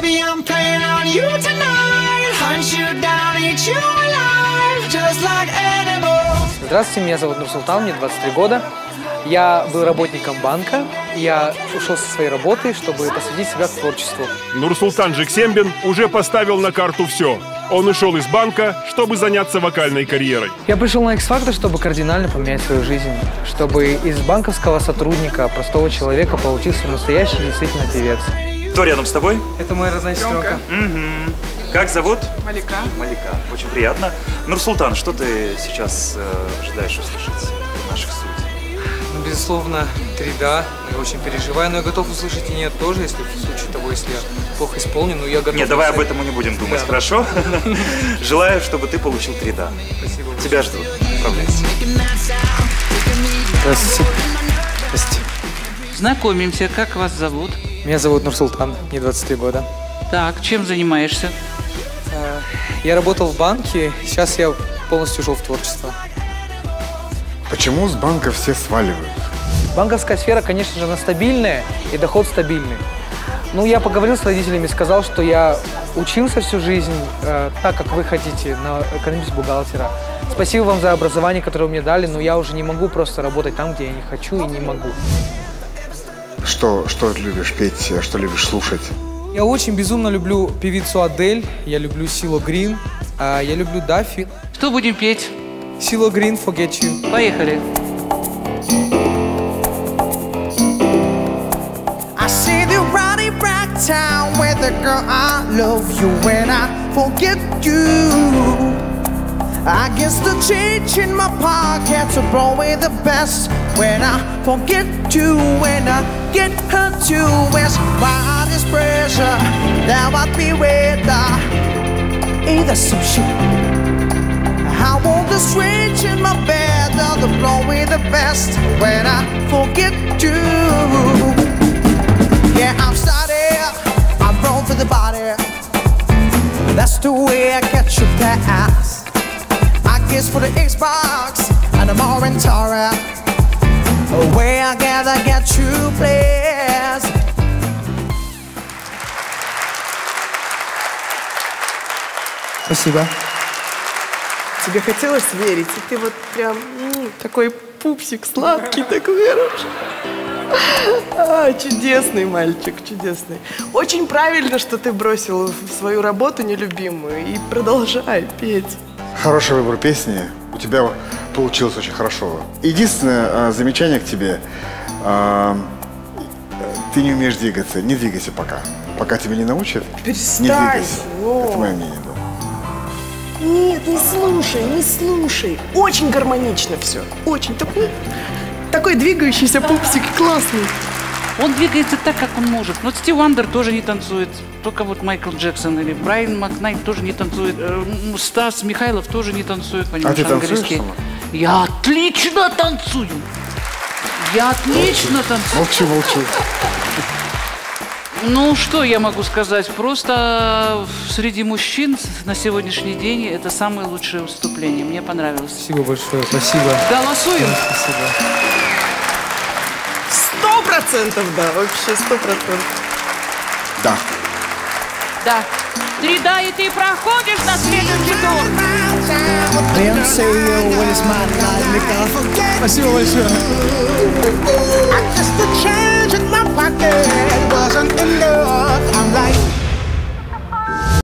Baby, I'm playing on you tonight. Hunt you down, eat you alive, just like animals. Здравствуйте, меня зовут Нурсултан, мне 23 года. Я был работником банка, я ушел со своей работы, чтобы посвятить себя творчеству. Нурсултан Жексенбин уже поставил на карту все. Он ушел из банка, чтобы заняться вокальной карьерой. Я пришел на X Factor, чтобы кардинально поменять свою жизнь. Чтобы из банковского сотрудника, простого человека, получился настоящий, действительно певец. Кто рядом с тобой? Это моя родная сестренка. Как зовут? Малика. Малика. Очень приятно. Нурсултан, что ты сейчас ожидаешь услышать от наших судей? Безусловно, 3D. Я очень переживаю, но я готов услышать и нет тоже, если в случае того, если я плохо исполнен, но я готов... Нет, давай об этом мы не будем думать, да. Хорошо? Желаю, чтобы ты получил 3D. Спасибо. Тебя ждут. Управляйся. Здравствуйте. Здравствуйте. Знакомимся, как вас зовут? Меня зовут Нурсултан, мне 23 года. Так, чем занимаешься? Я работал в банке, сейчас я полностью ушел в творчество. Почему с банка все сваливают? Банковская сфера, конечно же, она стабильная и доход стабильный. Ну, я поговорил с родителями, сказал, что я учился всю жизнь, так как вы хотите, на экономист-бухгалтера. Спасибо вам за образование, которое вы мне дали, но я уже не могу просто работать там, где я не хочу и не могу. Что любишь петь, что любишь слушать? Я очень безумно люблю певицу Адель, я люблю Сило Грин, я люблю Даффи. Что будем петь? Сило Грин, Forget You. Поехали. I see the rowdy rag town with the girl I love you when I forget you. I guess the change in my pocket's probably the best when I forget you. When I get her to it's why this pressure that I'd be with her. Either some shit. I want to switch in my bed, the blow with the best when I forget you. Yeah, I'm started, I'm wrong for the body. That's the way I catch a pass. I guess for the Xbox and I'm more in Torah. The way I gotta get you, please. Спасибо. Тебе хотелось верить, и ты вот прям такой пупсик сладкий, такой хороший. Чудесный мальчик, чудесный. Очень правильно, что ты бросил свою работу нелюбимую и продолжай петь. Хороший выбор песни. У тебя получилось очень хорошо. Единственное замечание к тебе. Ты не умеешь двигаться. Не двигайся пока. Пока тебя не научат, перестань. Не двигайся. Это мое мнение. Нет, не слушай, не слушай. Очень гармонично все. Очень. Такой двигающийся пупсик классный. Он двигается так, как он может. Вот Стив Андер тоже не танцует. Только вот Майкл Джексон или Брайан Макнайн тоже не танцует. Стас Михайлов тоже не танцует. А ты танцуешь сама? Я отлично танцую. Я отлично танцую. Молчи, молчи. Ну, что я могу сказать? Просто среди мужчин на сегодняшний день это самое лучшее выступление. Мне понравилось. Спасибо большое. Спасибо. Голосуем? Спасибо. 100%, да. Вообще 100%. Да. Да. 3D, и ты проходишь на следующий тур. Спасибо большое. Wasn't enough. I'm like